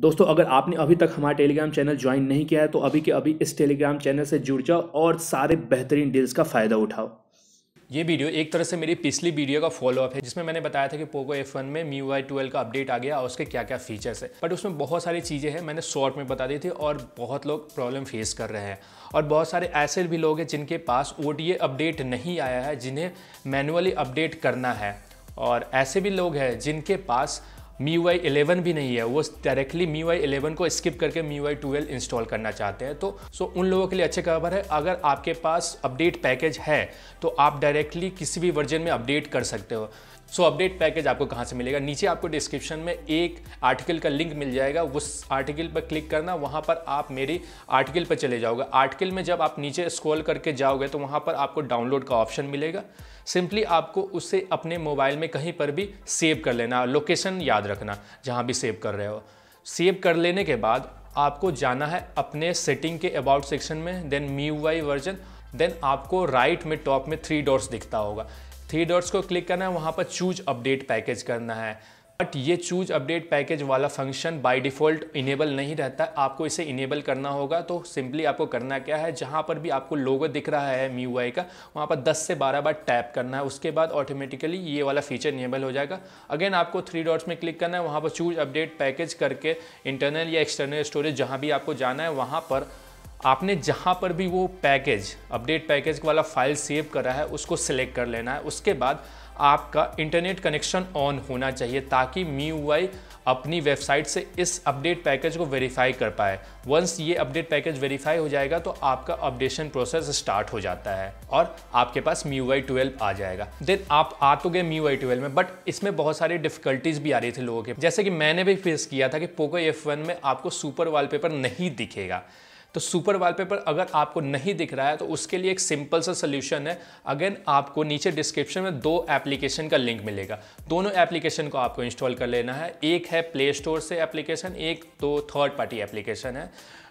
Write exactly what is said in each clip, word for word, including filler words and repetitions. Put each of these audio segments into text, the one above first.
दोस्तों अगर आपने अभी तक हमारा टेलीग्राम चैनल ज्वाइन नहीं किया है तो अभी के अभी इस टेलीग्राम चैनल से जुड़ जाओ और सारे बेहतरीन डील्स का फ़ायदा उठाओ। ये वीडियो एक तरह से मेरी पिछली वीडियो का फॉलोअप है जिसमें मैंने बताया था कि पोको एफ वन में M I U I twelve का अपडेट आ गया और उसके क्या क्या फीचर्स है, बट उसमें बहुत सारी चीज़ें हैं मैंने शॉर्ट में बता दी थी और बहुत लोग प्रॉब्लम फेस कर रहे हैं। और बहुत सारे ऐसे भी लोग हैं जिनके पास O T A अपडेट नहीं आया है, जिन्हें मैनुअली अपडेट करना है, और ऐसे भी लोग हैं जिनके पास M I U I eleven भी नहीं है, वो directly M I U I eleven को स्किप करके M I U I twelve install करना चाहते हैं। तो सो उन लोगों के लिए अच्छी खबर है, अगर आपके पास अपडेट पैकेज है तो आप डायरेक्टली किसी भी वर्जन में अपडेट कर सकते हो। सो अपडेट पैकेज आपको कहाँ से मिलेगा, नीचे आपको डिस्क्रिप्शन में एक आर्टिकल का लिंक मिल जाएगा, उस आर्टिकल पर क्लिक करना, वहाँ पर आप मेरी आर्टिकल पर चले जाओगे। आर्टिकल में जब आप नीचे स्क्रॉल करके जाओगे तो वहाँ पर आपको डाउनलोड का ऑप्शन मिलेगा, सिंपली आपको उसे अपने मोबाइल में कहीं पर भी सेव कर लेना, लोकेशन याद रखना जहाँ भी सेव कर रहे हो। सेव कर लेने के बाद आपको जाना है अपने सेटिंग के अबाउट सेक्शन में, then M I U I version, then आपको राइट में टॉप में थ्री डॉट्स दिखता होगा, थ्री डॉट्स को क्लिक करना है, वहाँ पर चूज अपडेट पैकेज करना है। बट ये चूज अपडेट पैकेज वाला फंक्शन बाय डिफ़ॉल्ट इनेबल नहीं रहता, आपको इसे इनेबल करना होगा। तो सिंपली आपको करना क्या है, जहाँ पर भी आपको लोगो दिख रहा है M I U I का, वहाँ पर दस से बारह बार टैप करना है, उसके बाद ऑटोमेटिकली ये वाला फीचर इनेबल हो जाएगा। अगेन आपको थ्री डॉट्स में क्लिक करना है, वहाँ पर चूज अपडेट पैकेज करके इंटरनल या एक्सटर्नल स्टोरेज जहाँ भी आपको जाना है, वहाँ पर आपने जहाँ पर भी वो पैकेज अपडेट पैकेज वाला फाइल सेव करा है उसको सिलेक्ट कर लेना है। उसके बाद आपका इंटरनेट कनेक्शन ऑन होना चाहिए ताकि M I U I अपनी वेबसाइट से इस अपडेट पैकेज को वेरीफाई कर पाए। वंस ये अपडेट पैकेज वेरीफाई हो जाएगा तो आपका अपडेशन प्रोसेस स्टार्ट हो जाता है और आपके पास M I U I twelve आ जाएगा। देन आप आ तो गए M I U I twelve में, बट इसमें बहुत सारी डिफिकल्टीज भी आ रही थी लोगों के, जैसे कि मैंने भी फेस किया था कि पोको एफ वन में आपको सुपर वॉलपेपर नहीं दिखेगा। तो सुपर वॉलपेपर अगर आपको नहीं दिख रहा है तो उसके लिए एक सिंपल सा सोल्यूशन है। अगेन आपको नीचे डिस्क्रिप्शन में दो एप्लीकेशन का लिंक मिलेगा, दोनों एप्लीकेशन को आपको इंस्टॉल कर लेना है। एक है प्ले स्टोर से एप्लीकेशन, एक दो थर्ड पार्टी एप्लीकेशन है,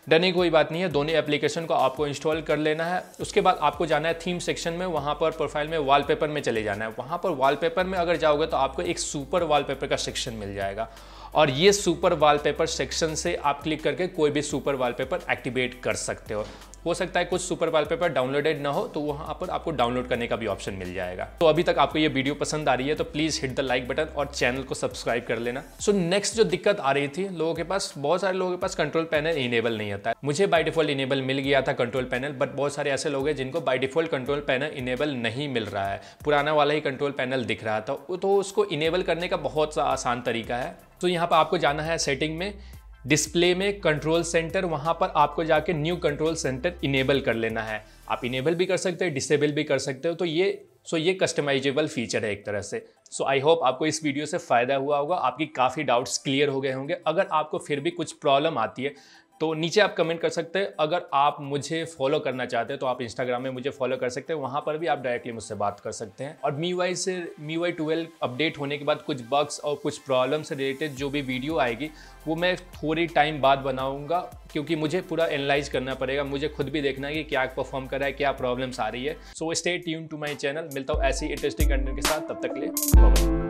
डरने कोई बात नहीं है, दोनों एप्लीकेशन को आपको इंस्टॉल कर लेना है। उसके बाद आपको जाना है थीम सेक्शन में, वहाँ पर प्रोफाइल में वॉलपेपर में चले जाना है। वहाँ पर वॉलपेपर में अगर जाओगे तो आपको एक सुपर वॉलपेपर का सेक्शन मिल जाएगा और ये सुपर वॉलपेपर सेक्शन से आप क्लिक करके कोई भी सुपर वॉलपेपर एक्टिवेट कर सकते हो। हो सकता है कुछ सुपर वॉलपेपर डाउनलोडेड ना हो तो वहाँ पर आपको डाउनलोड करने का भी ऑप्शन मिल जाएगा। तो अभी तक आपको ये वीडियो पसंद आ रही है तो please hit the like button और चैनल को सब्सक्राइब कर लेना। सो नेक्स्ट जो दिक्कत आ रही थी लोगों के पास, बहुत सारे लोगों के पास कंट्रोल पैनल इनेबल नहीं आता है। मुझे बाय डिफॉल्ट इनेबल मिल गया था कंट्रोल पैनल, बट बहुत सारे ऐसे लोग हैं जिनको by default control panel enable नहीं मिल रहा है, पुराना वाला ही कंट्रोल पैनल दिख रहा था। तो उसको इनेबल करने का बहुत सा आसान तरीका है। तो यहाँ पर आपको जाना है सेटिंग में, डिस्प्ले में कंट्रोल सेंटर, वहाँ पर आपको जाके न्यू कंट्रोल सेंटर इनेबल कर लेना है। आप इनेबल भी कर सकते हो, डिसेबल भी कर सकते हो। तो ये सो ये कस्टमाइजेबल फीचर है एक तरह से। सो आई होप आपको इस वीडियो से फ़ायदा हुआ होगा, आपकी काफ़ी डाउट्स क्लियर हो गए होंगे। अगर आपको फिर भी कुछ प्रॉब्लम आती है तो नीचे आप कमेंट कर सकते हैं। अगर आप मुझे फॉलो करना चाहते हैं तो आप इंस्टाग्राम में मुझे फॉलो कर सकते हैं, वहाँ पर भी आप डायरेक्टली मुझसे बात कर सकते हैं। और M I U I से M I U I twelve update होने के बाद कुछ बग्स और कुछ प्रॉब्लम से रिलेटेड जो भी वीडियो आएगी वो मैं थोड़ी टाइम बाद बनाऊँगा, क्योंकि मुझे पूरा एनालाइज करना पड़ेगा, मुझे खुद भी देखना है कि क्या परफॉर्म कर रहा है, क्या प्रॉब्लम्स आ रही है। So stay tuned to my channel, मिलता हूँ ऐसी इंटरेस्टिंग कंटेंट के साथ, तब तक के लिए बाय बाय।